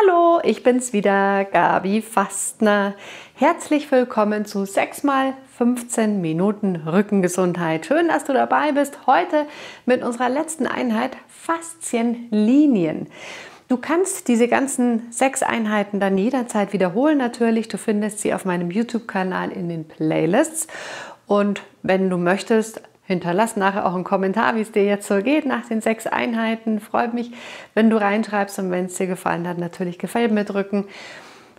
Hallo, ich bin's wieder, Gabi Fastner. Herzlich willkommen zu 6x15 Minuten Rückengesundheit. Schön, dass du dabei bist. Heute mit unserer letzten Einheit Faszienlinien. Du kannst diese ganzen 6 Einheiten dann jederzeit wiederholen natürlich. Du findest sie auf meinem YouTube-Kanal in den Playlists. Und wenn du möchtest, hinterlass nachher auch einen Kommentar, wie es dir jetzt so geht nach den 6 Einheiten. Freut mich, wenn du reinschreibst, und wenn es dir gefallen hat, natürlich gefällt mir drücken.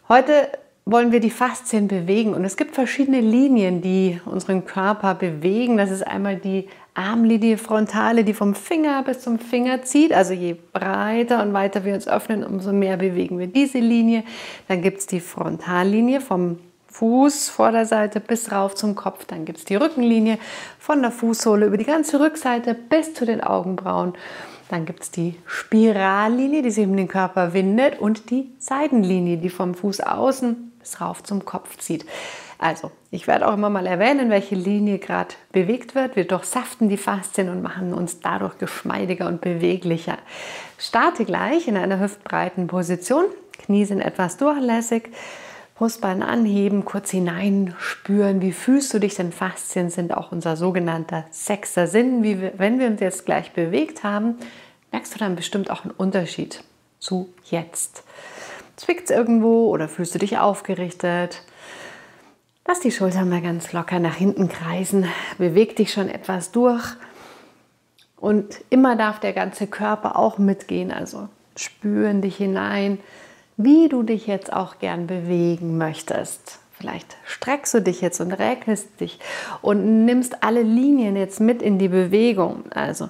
Heute wollen wir die Faszien bewegen, und es gibt verschiedene Linien, die unseren Körper bewegen. Das ist einmal die Armlinie frontale, die vom Finger bis zum Finger zieht. Also je breiter und weiter wir uns öffnen, umso mehr bewegen wir diese Linie. Dann gibt es die Frontallinie vom Fuß, Vorderseite bis rauf zum Kopf. Dann gibt es die Rückenlinie von der Fußsohle über die ganze Rückseite bis zu den Augenbrauen. Dann gibt es die Spirallinie, die sich um den Körper windet, und die Seitenlinie, die vom Fuß außen bis rauf zum Kopf zieht. Also, ich werde auch immer mal erwähnen, welche Linie gerade bewegt wird. Wir durchsaften die Faszien und machen uns dadurch geschmeidiger und beweglicher. Starte gleich in einer hüftbreiten Position. Knie sind etwas durchlässig. Brustbein anheben, kurz hineinspüren, wie fühlst du dich, denn Faszien sind auch unser sogenannter 6er Sinn. Wenn wir uns jetzt gleich bewegt haben, merkst du dann bestimmt auch einen Unterschied zu jetzt. Zwickt es irgendwo oder fühlst du dich aufgerichtet? Lass die Schultern mal ganz locker nach hinten kreisen, beweg dich schon etwas durch, und immer darf der ganze Körper auch mitgehen, also spüren dich hinein, wie du dich jetzt auch gern bewegen möchtest. Vielleicht streckst du dich jetzt und regnest dich und nimmst alle Linien jetzt mit in die Bewegung. Also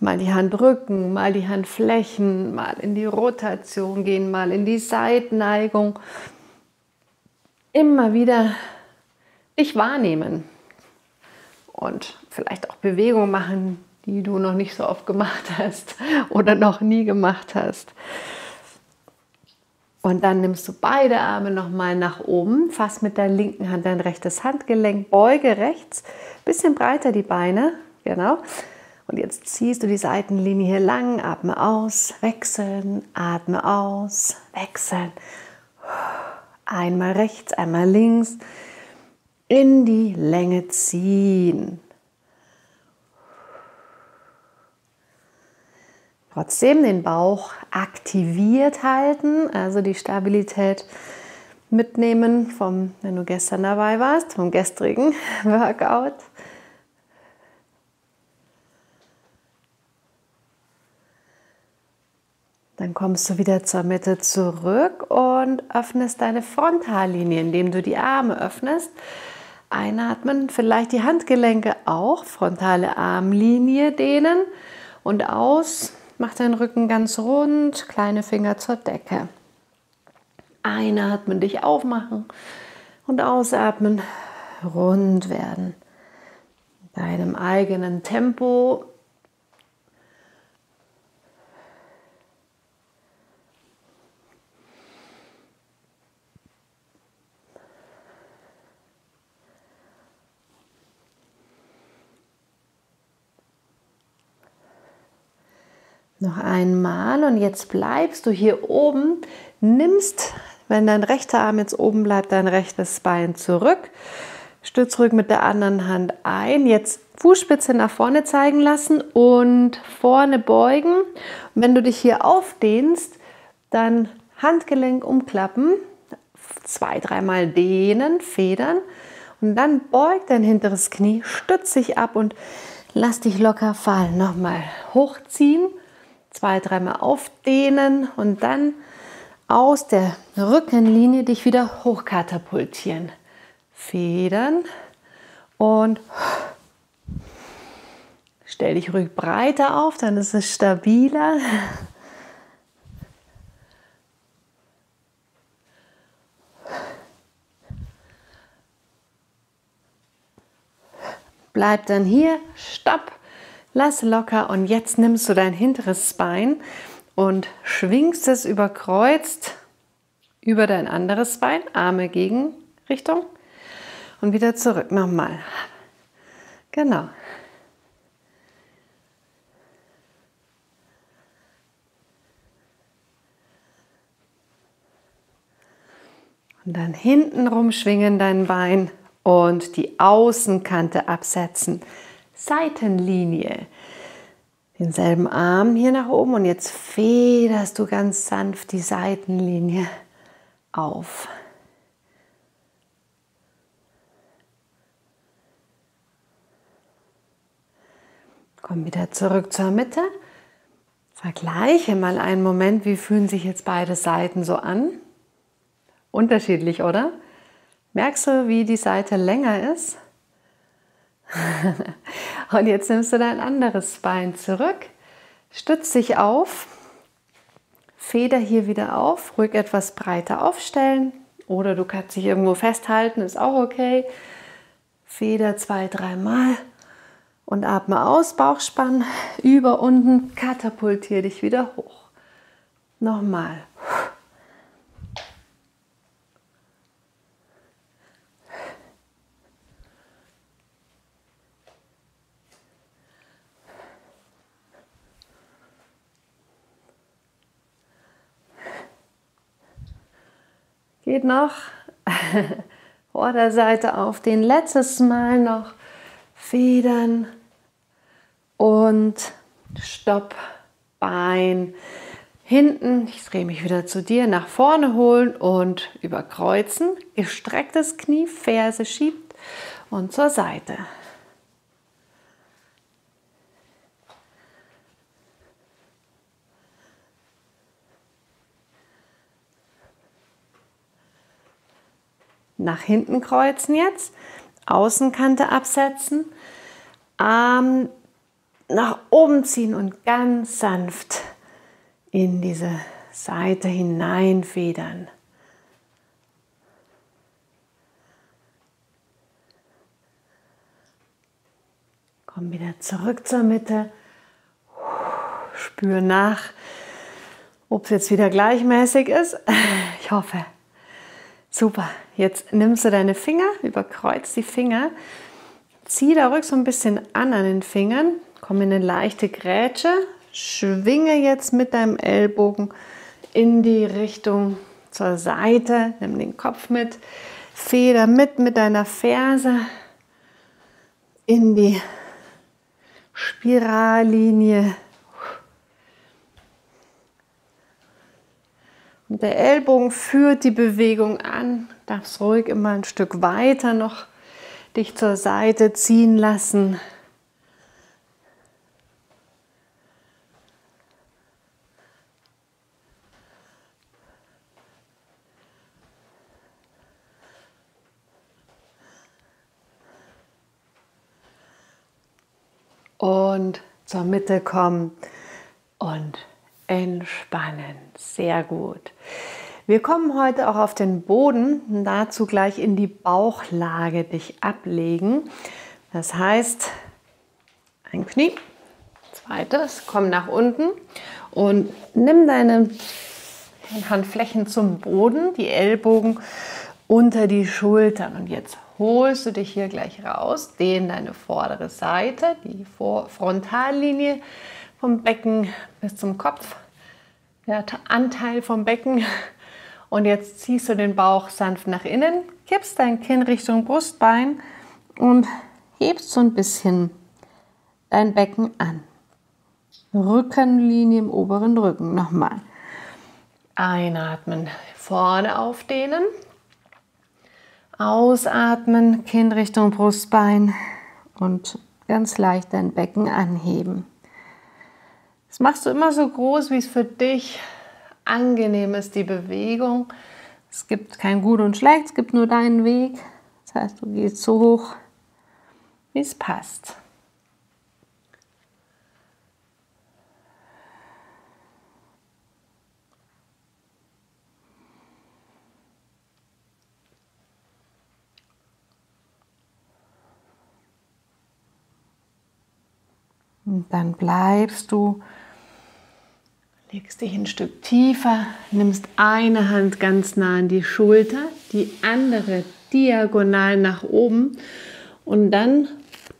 mal die Handrücken, mal die Handflächen, mal in die Rotation gehen, mal in die Seitenneigung. Immer wieder dich wahrnehmen und vielleicht auch Bewegungen machen, die du noch nicht so oft gemacht hast oder noch nie gemacht hast. Und dann nimmst du beide Arme nochmal nach oben, fass mit der linken Hand dein rechtes Handgelenk, beuge rechts, bisschen breiter die Beine, genau. Und jetzt ziehst du die Seitenlinie hier lang, atme aus, wechseln, atme aus, wechseln. Einmal rechts, einmal links, in die Länge ziehen. Trotzdem den Bauch aktiviert halten, also die Stabilität mitnehmen vom, wenn du gestern dabei warst, vom gestrigen Workout. Dann kommst du wieder zur Mitte zurück und öffnest deine Frontallinie, indem du die Arme öffnest. Einatmen, vielleicht die Handgelenke auch, frontale Armlinie dehnen, und aus. Mach deinen Rücken ganz rund, kleine Finger zur Decke. Einatmen, dich aufmachen, und ausatmen, rund werden. In deinem eigenen Tempo. Noch einmal, und jetzt bleibst du hier oben, nimmst, wenn dein rechter Arm jetzt oben bleibt, dein rechtes Bein zurück, stützt rück mit der anderen Hand ein, jetzt Fußspitze nach vorne zeigen lassen und vorne beugen. Und wenn du dich hier aufdehnst, dann Handgelenk umklappen, 2-3 Mal dehnen, federn, und dann beugt dein hinteres Knie, stützt dich ab und lass dich locker fallen. Nochmal hochziehen. 2-3 Mal aufdehnen und dann aus der Rückenlinie dich wieder hochkatapultieren. Federn und stell dich ruhig breiter auf, dann ist es stabiler. Bleib dann hier, stopp. Lass locker, und jetzt nimmst du dein hinteres Bein und schwingst es überkreuzt über dein anderes Bein, Arme gegen Richtung und wieder zurück, nochmal. Genau. Und dann hinten rum schwingen dein Bein und die Außenkante absetzen. Seitenlinie. Denselben Arm hier nach oben und jetzt federst du ganz sanft die Seitenlinie auf. Komm wieder zurück zur Mitte. Vergleiche mal einen Moment, wie fühlen sich jetzt beide Seiten so an? Unterschiedlich, oder? Merkst du, wie die Seite länger ist? Und jetzt nimmst du dein anderes Bein zurück, stützt dich auf, Feder hier wieder auf, ruhig etwas breiter aufstellen oder du kannst dich irgendwo festhalten, ist auch okay. Feder 2-3 Mal und atme aus, Bauchspann, über, unten, katapultier dich wieder hoch. Nochmal. Geht noch. Vorderseite auf. Den letztes Mal noch federn und Stopp. Bein hinten. Ich drehe mich wieder zu dir. Nach vorne holen und überkreuzen. Gestrecktes Knie, Ferse schiebt und zur Seite. Nach hinten kreuzen jetzt, Außenkante absetzen, Arm nach oben ziehen und ganz sanft in diese Seite hineinfedern. Komm wieder zurück zur Mitte, spür nach, ob es jetzt wieder gleichmäßig ist. Ich hoffe. Super, jetzt nimmst du deine Finger, überkreuzt die Finger, zieh da ruhig so ein bisschen an den Fingern, komm in eine leichte Grätsche, schwinge jetzt mit deinem Ellbogen in die Richtung zur Seite, nimm den Kopf mit, feder mit deiner Ferse in die Spirallinie. Und der Ellbogen führt die Bewegung an. Du darfst ruhig immer ein Stück weiter noch dich zur Seite ziehen lassen. Und zur Mitte kommen und entspannen. Sehr gut. Wir kommen heute auch auf den Boden und dazu gleich in die Bauchlage dich ablegen. Das heißt, ein Knie, zweites, komm nach unten und nimm deine Handflächen zum Boden, die Ellbogen unter die Schultern. Und jetzt holst du dich hier gleich raus, dehn deine vordere Seite, die Frontallinie, vom Becken bis zum Kopf, der Anteil vom Becken. Und jetzt ziehst du den Bauch sanft nach innen, kippst dein Kinn Richtung Brustbein und hebst so ein bisschen dein Becken an. Rückenlinie im oberen Rücken. Nochmal. Einatmen, vorne aufdehnen. Ausatmen, Kinn Richtung Brustbein und ganz leicht dein Becken anheben. Das machst du immer so groß, wie es für dich angenehm ist, die Bewegung. Es gibt kein Gut und Schlecht, es gibt nur deinen Weg. Das heißt, du gehst so hoch, wie es passt. Und dann bleibst du. Legst dich ein Stück tiefer, nimmst eine Hand ganz nah an die Schulter, die andere diagonal nach oben und dann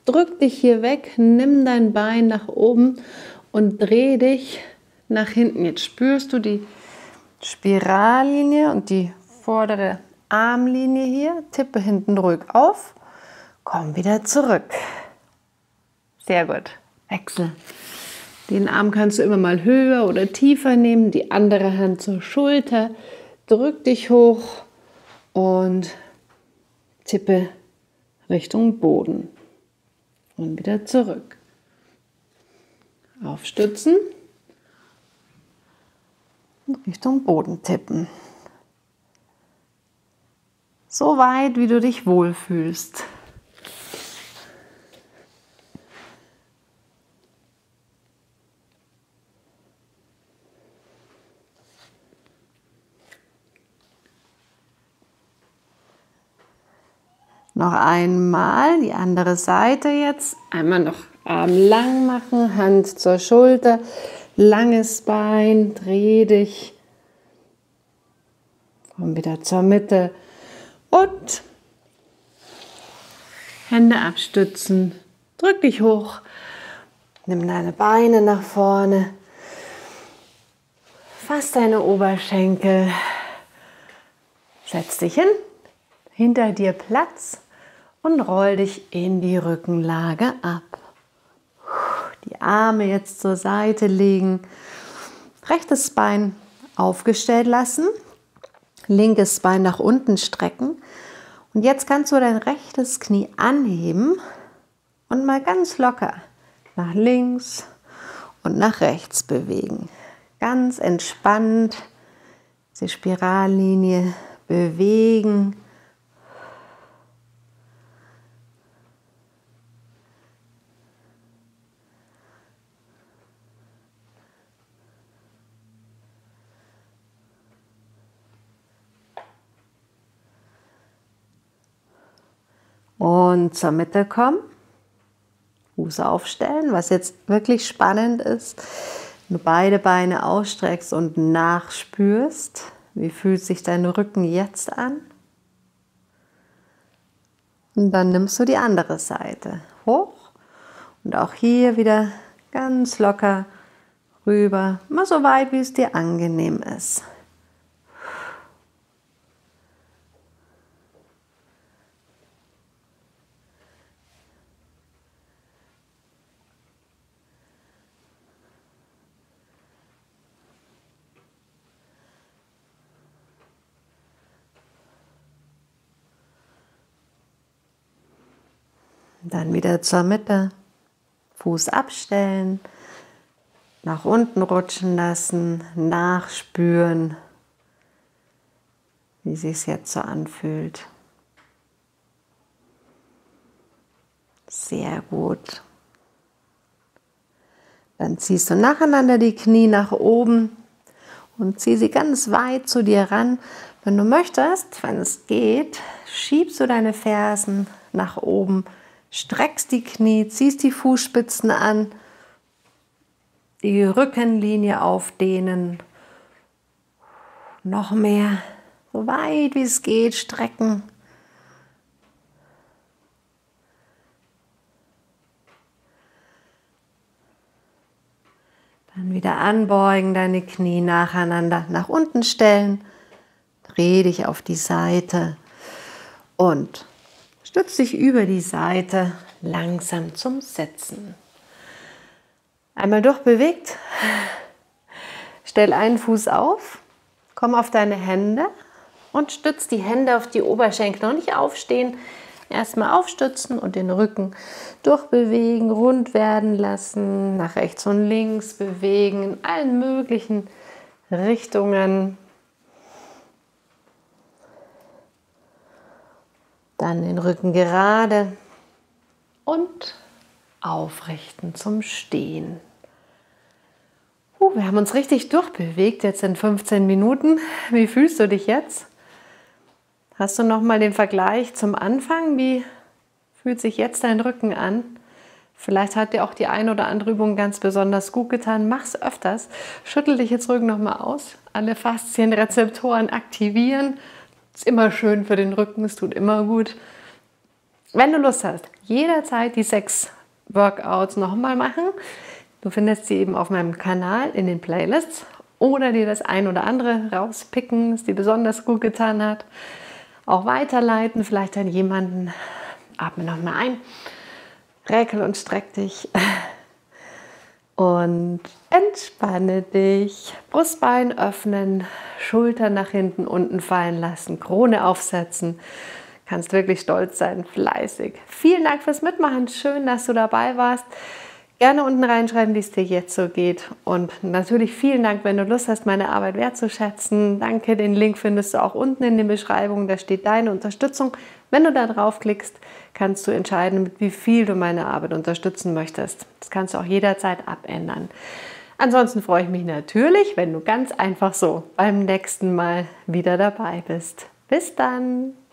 drück dich hier weg, nimm dein Bein nach oben und dreh dich nach hinten. Jetzt spürst du die Spirallinie und die vordere Armlinie hier, tippe hinten ruhig auf, komm wieder zurück. Sehr gut, wechsel. Den Arm kannst du immer mal höher oder tiefer nehmen, die andere Hand zur Schulter, drück dich hoch und tippe Richtung Boden und wieder zurück. Aufstützen und Richtung Boden tippen. So weit, wie du dich wohlfühlst. Noch einmal die andere Seite jetzt. Einmal noch Arm lang machen, Hand zur Schulter, langes Bein, dreh dich. Komm wieder zur Mitte und Hände abstützen. Drück dich hoch, nimm deine Beine nach vorne, fass deine Oberschenkel, setz dich hin, hinter dir Platz. Und roll dich in die Rückenlage ab. Die Arme jetzt zur Seite legen. Rechtes Bein aufgestellt lassen. Linkes Bein nach unten strecken. Und jetzt kannst du dein rechtes Knie anheben und mal ganz locker nach links und nach rechts bewegen. Ganz entspannt diese Spirallinie bewegen. Und zur Mitte kommen, Fuße aufstellen, was jetzt wirklich spannend ist, wenn du beide Beine ausstreckst und nachspürst, wie fühlt sich dein Rücken jetzt an? Und dann nimmst du die andere Seite hoch und auch hier wieder ganz locker rüber, mal so weit, wie es dir angenehm ist. Dann wieder zur Mitte, Fuß abstellen, nach unten rutschen lassen, nachspüren, wie es sich jetzt so anfühlt. Sehr gut. Dann ziehst du nacheinander die Knie nach oben und zieh sie ganz weit zu dir ran. Wenn du möchtest, wenn es geht, schiebst du deine Fersen nach oben. Streckst die Knie, ziehst die Fußspitzen an, die Rückenlinie aufdehnen. Noch mehr, so weit wie es geht, strecken. Dann wieder anbeugen, deine Knie nacheinander nach unten stellen. Dreh dich auf die Seite und stütz dich über die Seite langsam zum Sitzen. Einmal durchbewegt. Stell einen Fuß auf, komm auf deine Hände und stütz die Hände auf die Oberschenkel. Noch nicht aufstehen, erstmal aufstützen und den Rücken durchbewegen, rund werden lassen, nach rechts und links bewegen, in allen möglichen Richtungen. Dann den Rücken gerade und aufrichten zum Stehen. Wir haben uns richtig durchbewegt jetzt in 15 Minuten. Wie fühlst du dich jetzt? Hast du nochmal den Vergleich zum Anfang? Wie fühlt sich jetzt dein Rücken an? Vielleicht hat dir auch die eine oder andere Übung ganz besonders gut getan. Mach's öfters. Schüttel dich jetzt ruhig nochmal aus. Alle Faszienrezeptoren aktivieren. Ist immer schön für den Rücken, es tut immer gut. Wenn du Lust hast, jederzeit die 6 Workouts nochmal machen. Du findest sie eben auf meinem Kanal in den Playlists oder dir das ein oder andere rauspicken, was dir besonders gut getan hat. auch weiterleiten, vielleicht an jemanden. Atme nochmal ein, räkel und streck dich und entspanne dich. Brustbein öffnen, Schultern nach hinten unten fallen lassen, Krone aufsetzen. Kannst wirklich stolz sein, fleißig. Vielen Dank fürs Mitmachen, schön, dass du dabei warst. Gerne unten reinschreiben, wie es dir jetzt so geht. Und natürlich vielen Dank, wenn du Lust hast, meine Arbeit wertzuschätzen. Danke, den Link findest du auch unten in der Beschreibung. Da steht deine Unterstützung. Wenn du da draufklickst, kannst du entscheiden, mit wie viel du meine Arbeit unterstützen möchtest. Das kannst du auch jederzeit abändern. Ansonsten freue ich mich natürlich, wenn du ganz einfach so beim nächsten Mal wieder dabei bist. Bis dann!